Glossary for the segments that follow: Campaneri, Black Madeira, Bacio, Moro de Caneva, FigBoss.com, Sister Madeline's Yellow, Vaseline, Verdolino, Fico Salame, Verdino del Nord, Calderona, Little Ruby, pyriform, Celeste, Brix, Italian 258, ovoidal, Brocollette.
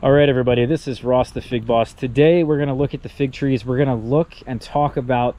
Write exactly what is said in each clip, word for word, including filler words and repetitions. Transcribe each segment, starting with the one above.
All right, everybody, this is Ross the Fig Boss. Today we're going to look at the fig trees. We're going to look and talk about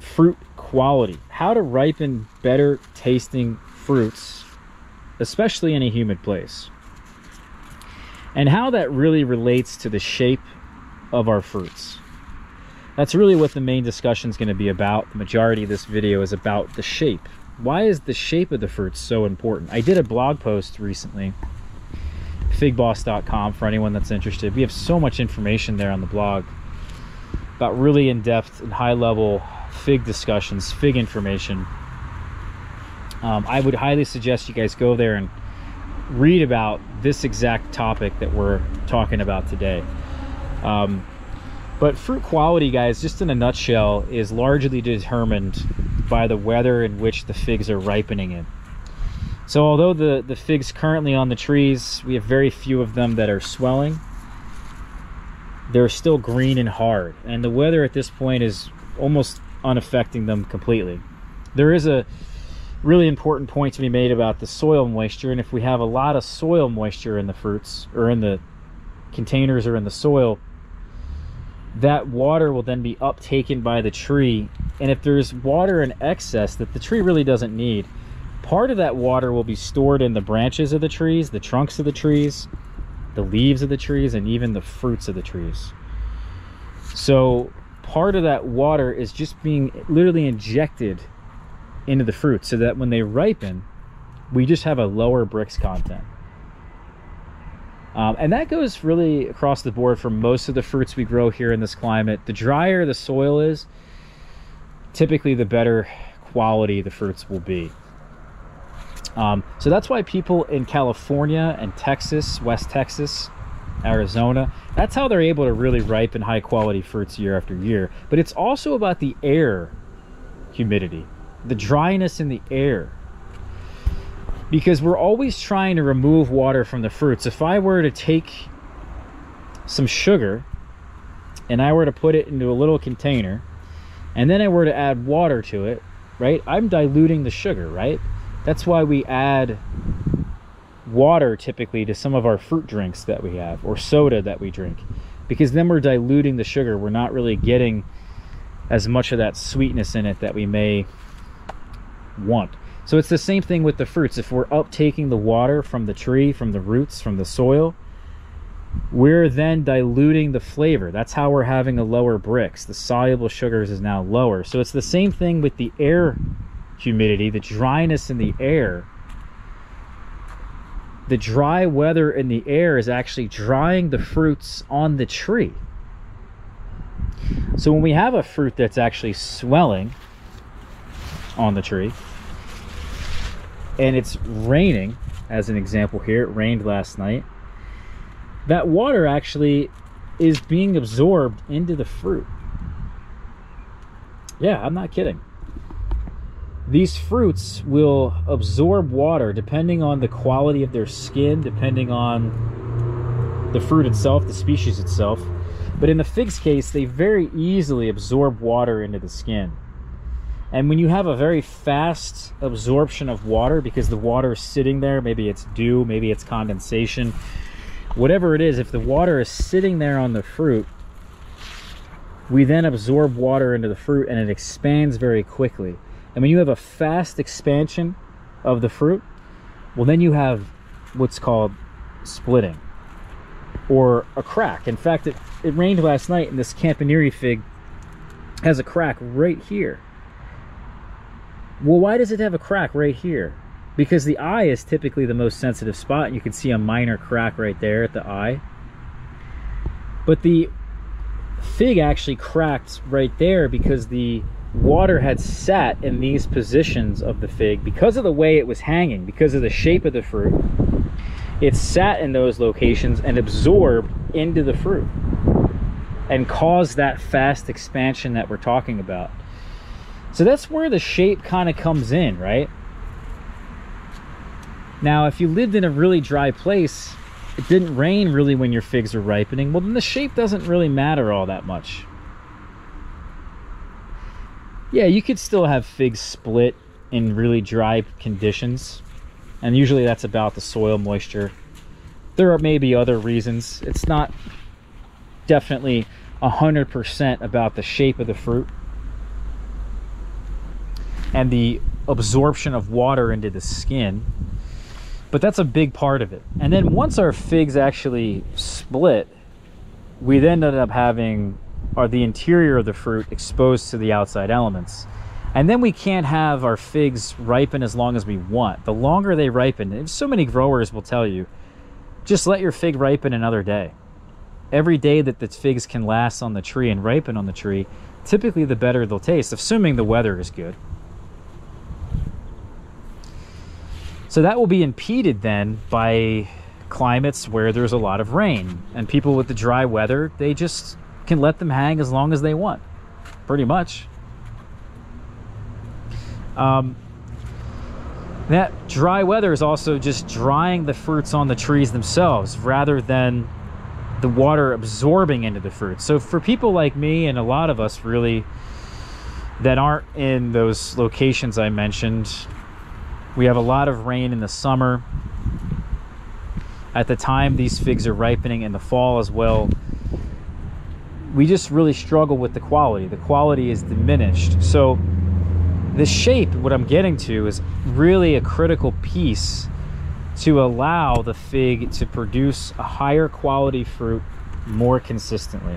fruit quality, how to ripen better tasting fruits, especially in a humid place, and how that really relates to the shape of our fruits. That's really what the main discussion is going to be about. The majority of this video is about the shape. Why is the shape of the fruit so important? I did a blog post recently, fig boss dot com, for anyone that's interested. We have so much information there on the blog about really in-depth and high-level fig discussions, fig information. Um, I would highly suggest you guys go there and read about this exact topic that we're talking about today. Um, but fruit quality, guys, just in a nutshell, is largely determined by the weather in which the figs are ripening in. So although the, the figs currently on the trees, we have very few of them that are swelling, they're still green and hard. And the weather at this point is almost unaffecting them completely. There is a really important point to be made about the soil moisture. And if we have a lot of soil moisture in the fruits, or in the containers, or in the soil, that water will then be uptaken by the tree. And if there's water in excess that the tree really doesn't need, part of that water will be stored in the branches of the trees, the trunks of the trees, the leaves of the trees, and even the fruits of the trees. So part of that water is just being literally injected into the fruit so that when they ripen, we just have a lower Brix content. Um, and that goes really across the board for most of the fruits we grow here in this climate. The drier the soil is, typically the better quality the fruits will be. Um, so that's why people in California and Texas, West Texas, Arizona, that's how they're able to really ripen high quality fruits year after year. But it's also about the air humidity, the dryness in the air, because we're always trying to remove water from the fruits. If I were to take some sugar and I were to put it into a little container and then I were to add water to it, right? I'm diluting the sugar, right? That's why we add water typically to some of our fruit drinks that we have, or soda that we drink, because then we're diluting the sugar. We're not really getting as much of that sweetness in it that we may want. So it's the same thing with the fruits. If we're uptaking the water from the tree, from the roots, from the soil, we're then diluting the flavor. That's how we're having a lower Brix. The soluble sugars is now lower. So it's the same thing with the air humidity, the dryness in the air. The dry weather in the air is actually drying the fruits on the tree. So when we have a fruit that's actually swelling on the tree and it's raining, as an example here, it rained last night, that water actually is being absorbed into the fruit. Yeah, I'm not kidding. These fruits will absorb water depending on the quality of their skin, depending on the fruit itself, the species itself. But in the fig's case, they very easily absorb water into the skin. And when you have a very fast absorption of water, because the water is sitting there, maybe it's dew, maybe it's condensation, whatever it is, if the water is sitting there on the fruit, we then absorb water into the fruit and it expands very quickly. And when you have a fast expansion of the fruit, well, then you have what's called splitting, or a crack. In fact, it, it rained last night, and this Campaneri fig has a crack right here. Well, why does it have a crack right here? Because the eye is typically the most sensitive spot, and you can see a minor crack right there at the eye. But the fig actually cracked right there because the water had sat in these positions of the fig. Because of the way it was hanging, because of the shape of the fruit, it sat in those locations and absorbed into the fruit and caused that fast expansion that we're talking about. So that's where the shape kind of comes in, right? Now, if you lived in a really dry place, it didn't rain really when your figs are ripening, well, then the shape doesn't really matter all that much. Yeah, you could still have figs split in really dry conditions, and usually that's about the soil moisture There are maybe other reasons. It's not definitely one hundred percent about the shape of the fruit and the absorption of water into the skin, but that's a big part of it. And then once our figs actually split, we then ended up having are the interior of the fruit exposed to the outside elements. And then we can't have our figs ripen as long as we want. The longer they ripen, and so many growers will tell you, just let your fig ripen another day. Every day that the figs can last on the tree and ripen on the tree, typically the better they'll taste, assuming the weather is good. So that will be impeded then by climates where there's a lot of rain, and people with the dry weather, they just can let them hang as long as they want, pretty much. Um, that dry weather is also just drying the fruits on the trees themselves rather than the water absorbing into the fruit. So for people like me and a lot of us really that aren't in those locations I mentioned, we have a lot of rain in the summer. At the time these figs are ripening in the fall as well, we just really struggle with the quality. The quality is diminished. So the shape, what I'm getting to, is really a critical piece to allow the fig to produce a higher quality fruit more consistently.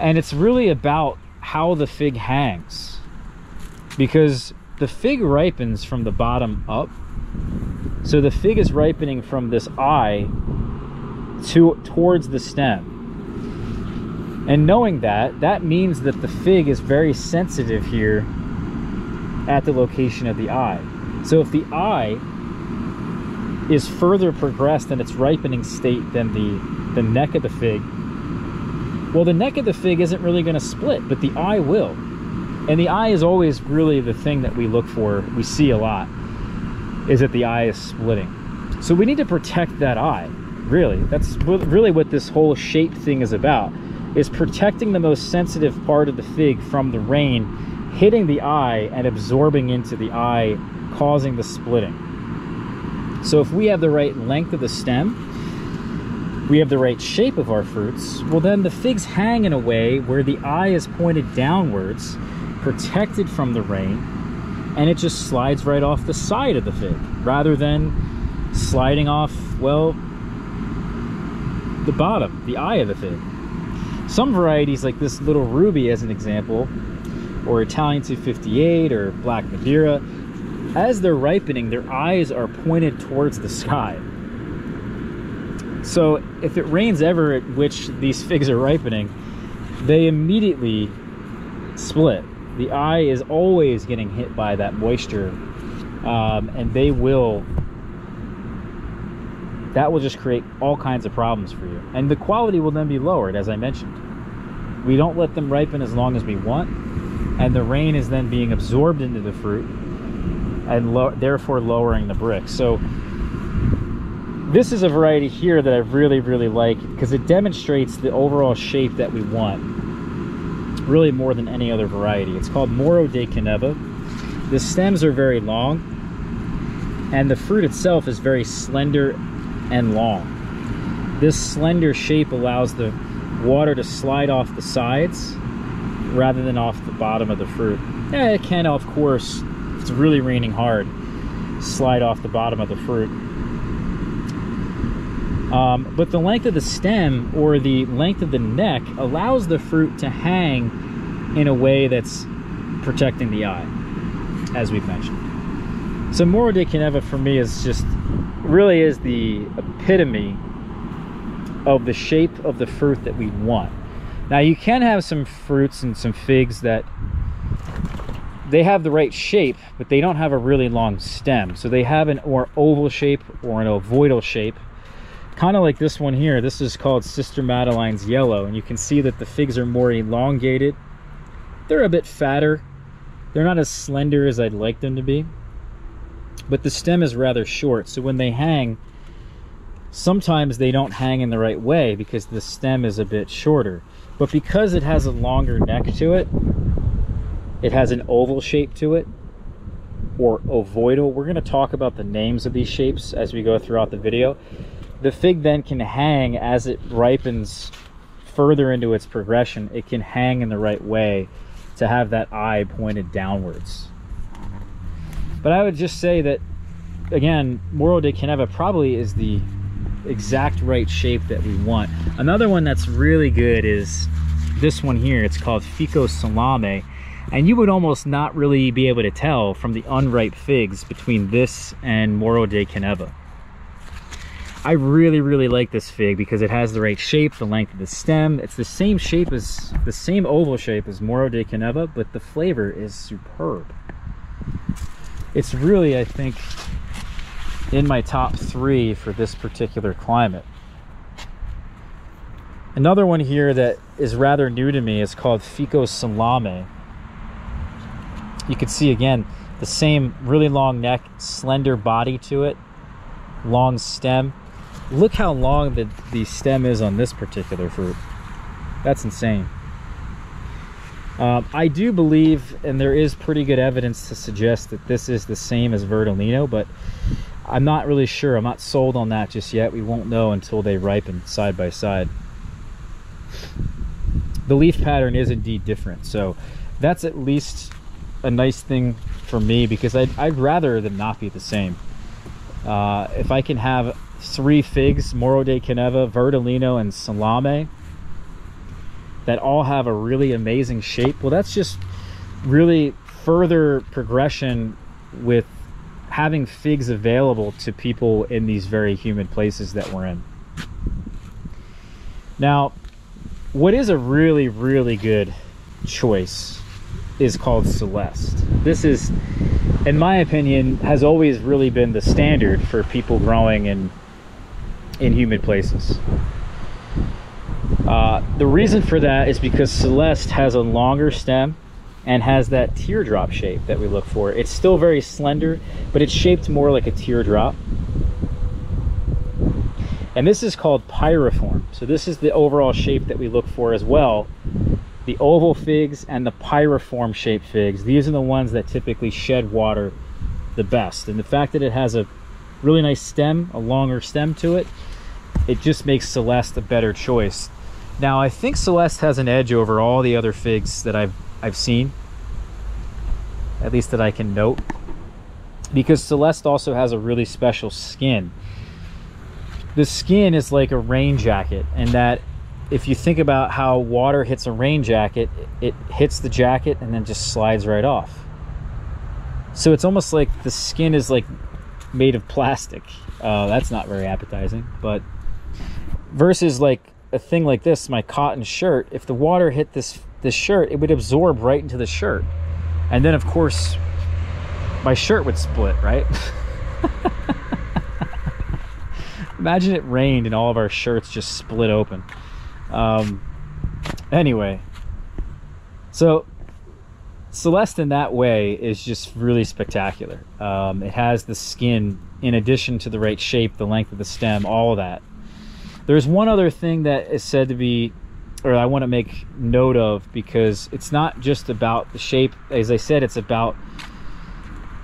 And it's really about how the fig hangs, because the fig ripens from the bottom up. So the fig is ripening from this eye to towards the stem. And knowing that, that means that the fig is very sensitive here at the location of the eye. So if the eye is further progressed in its ripening state than the, the neck of the fig, well, the neck of the fig isn't really going to split, but the eye will. And the eye is always really the thing that we look for, we see a lot, is that the eye is splitting. So we need to protect that eye, really. That's really what this whole shape thing is about. Is protecting the most sensitive part of the fig from the rain, hitting the eye and absorbing into the eye, causing the splitting. So if we have the right length of the stem, we have the right shape of our fruits, well then the figs hang in a way where the eye is pointed downwards, protected from the rain, and it just slides right off the side of the fig, rather than sliding off, well, the bottom, the eye of the fig. Some varieties, like this Little Ruby as an example, or Italian two fifty-eight, or Black Madeira, as they're ripening, their eyes are pointed towards the sky. So if it rains ever at which these figs are ripening, they immediately split. The eye is always getting hit by that moisture, um, and they will... that will just create all kinds of problems for you. And the quality will then be lowered, as I mentioned. We don't let them ripen as long as we want, and the rain is then being absorbed into the fruit and lo therefore lowering the brick. So this is a variety here that I really, really like because it demonstrates the overall shape that we want, really more than any other variety. It's called Moro de Caneva. The stems are very long, and the fruit itself is very slender and long. This slender shape allows the water to slide off the sides rather than off the bottom of the fruit. Yeah, it can, of course, if it's really raining hard, slide off the bottom of the fruit. Um, but the length of the stem or the length of the neck allows the fruit to hang in a way that's protecting the eye, as we've mentioned. So Moro de Caneva for me is just really is the epitome of the shape of the fruit that we want. Now you can have some fruits and some figs that they have the right shape, but they don't have a really long stem. So they have an or oval shape or an ovoidal shape, kind of like this one here. This is called Sister Madeline's Yellow, and you can see that the figs are more elongated. They're a bit fatter. They're not as slender as I'd like them to be. But the stem is rather short, so when they hang, sometimes they don't hang in the right way because the stem is a bit shorter. But because it has a longer neck to it, it has an oval shape to it, or ovoidal. We're going to talk about the names of these shapes as we go throughout the video. The fig then can hang as it ripens further into its progression. It can hang in the right way to have that eye pointed downwards. But I would just say that, again, Moro de Caneva probably is the exact right shape that we want. Another one that's really good is this one here. It's called Fico Salame. And you would almost not really be able to tell from the unripe figs between this and Moro de Caneva. I really, really like this fig because it has the right shape, the length of the stem. It's the same shape as, the same oval shape as Moro de Caneva, but the flavor is superb. It's really, I think, in my top three for this particular climate. Another one here that is rather new to me is called Fico Salame. You can see again the same really long neck, slender body to it, long stem. Look how long the, the stem is on this particular fruit. That's insane. Um, I do believe, and there is pretty good evidence to suggest that this is the same as Verdolino, but I'm not really sure. I'm not sold on that just yet. We won't know until they ripen side by side. The leaf pattern is indeed different, so that's at least a nice thing for me, because I'd, I'd rather them not be the same. Uh, if I can have three figs, Moro de Caneva, Verdolino, and Salame, that all have a really amazing shape, well, that's just really further progression with having figs available to people in these very humid places that we're in. Now, what is a really, really good choice is called Celeste. This is, in my opinion, has always really been the standard for people growing in in humid places. Uh, the reason for that is because Celeste has a longer stem and has that teardrop shape that we look for. It's still very slender, but it's shaped more like a teardrop. And this is called pyriform. So this is the overall shape that we look for as well. The oval figs and the pyriform shaped figs, these are the ones that typically shed water the best. And the fact that it has a really nice stem, a longer stem to it, it just makes Celeste a better choice. Now, I think Celeste has an edge over all the other figs that I've, I've seen, at least that I can note, because Celeste also has a really special skin. The skin is like a rain jacket, and that if you think about how water hits a rain jacket, it hits the jacket and then just slides right off. So it's almost like the skin is like made of plastic. Uh, that's not very appetizing, but versus like a thing like this, my cotton shirt, if the water hit this, this shirt, it would absorb right into the shirt. And then of course, my shirt would split, right? Imagine it rained and all of our shirts just split open. Um, anyway, so Celeste in that way is just really spectacular. Um, it has the skin in addition to the right shape, the length of the stem, all of that. There's one other thing that is said to be, or I want to make note of, because it's not just about the shape. As I said, it's about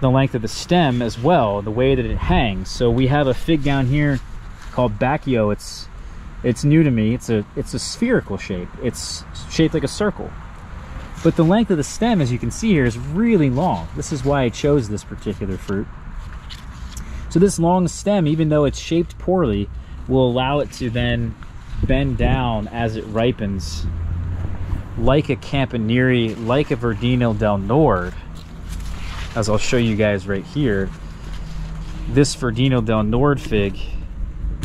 the length of the stem as well, the way that it hangs. So we have a fig down here called Bacio. It's It's new to me. It's a it's a spherical shape. It's shaped like a circle. But the length of the stem, as you can see here, is really long. This is why I chose this particular fruit. So this long stem, even though it's shaped poorly, will allow it to then bend down as it ripens, like a Campaneri, like a Verdino del Nord, as I'll show you guys right here. This Verdino del Nord fig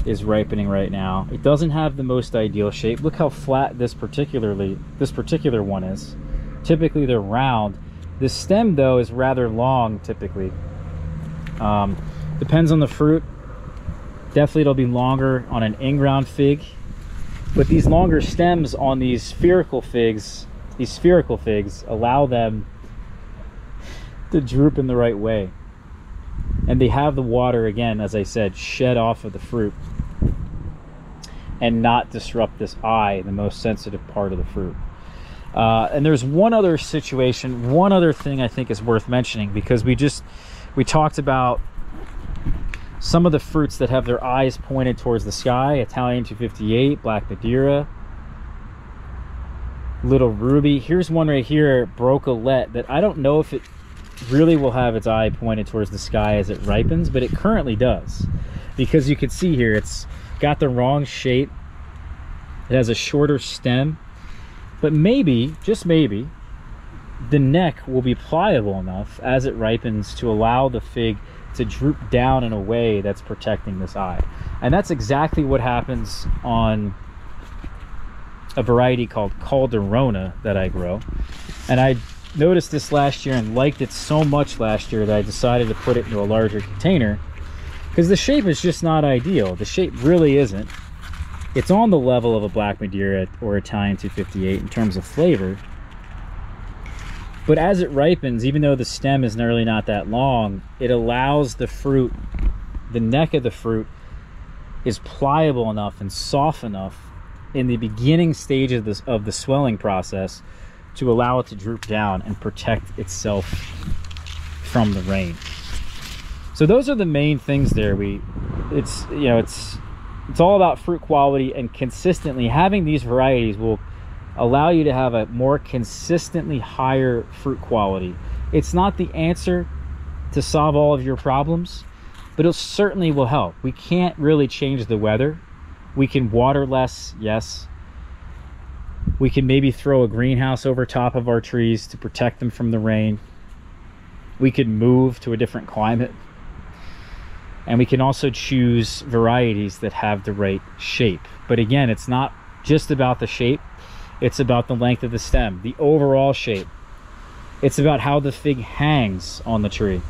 is ripening right now. It doesn't have the most ideal shape. Look how flat this particularly this particular one is. Typically they're round. The stem though is rather long typically. Um, depends on the fruit. Definitely it'll be longer on an in-ground fig, but these longer stems on these spherical figs, these spherical figs allow them to droop in the right way. And they have the water, again, as I said, shed off of the fruit and not disrupt this eye, the most sensitive part of the fruit. Uh, and there's one other situation, one other thing I think is worth mentioning, because we just We talked about some of the fruits that have their eyes pointed towards the sky: Italian two fifty-eight, Black Madeira, Little Ruby. Here's one right here, Brocollette, that I don't know if it really will have its eye pointed towards the sky as it ripens, but it currently does, because you can see here it's got the wrong shape. It has a shorter stem, but maybe, just maybe, the neck will be pliable enough as it ripens to allow the fig to droop down in a way that's protecting this eye. And that's exactly what happens on a variety called Calderona that I grow. And I noticed this last year and liked it so much last year that I decided to put it into a larger container, because the shape is just not ideal. The shape really isn't. It's on the level of a Black Madeira or Italian two fifty-eight in terms of flavor. But as it ripens, even though the stem is really not that long, it allows the fruit, the neck of the fruit is pliable enough and soft enough in the beginning stages of, this, of the swelling process to allow it to droop down and protect itself from the rain. So those are the main things there. We, it's, you know, it's, it's all about fruit quality, and consistently having these varieties will allow you to have a more consistently higher fruit quality. It's not the answer to solve all of your problems, but it certainly will help. We can't really change the weather. We can water less, yes. We can maybe throw a greenhouse over top of our trees to protect them from the rain. We could move to a different climate. And we can also choose varieties that have the right shape. But again, it's not just about the shape. It's about the length of the stem, the overall shape. It's about how the fig hangs on the tree.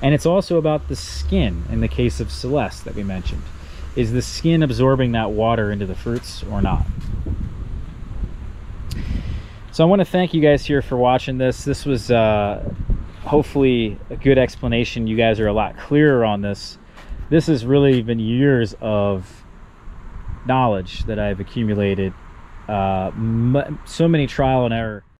And it's also about the skin, in the case of Celeste that we mentioned. Is the skin absorbing that water into the fruits or not? So I want to thank you guys here for watching this. This was uh, hopefully a good explanation. You guys are a lot clearer on this. This has really been years of knowledge that I've accumulated. Uh, so many trial and error.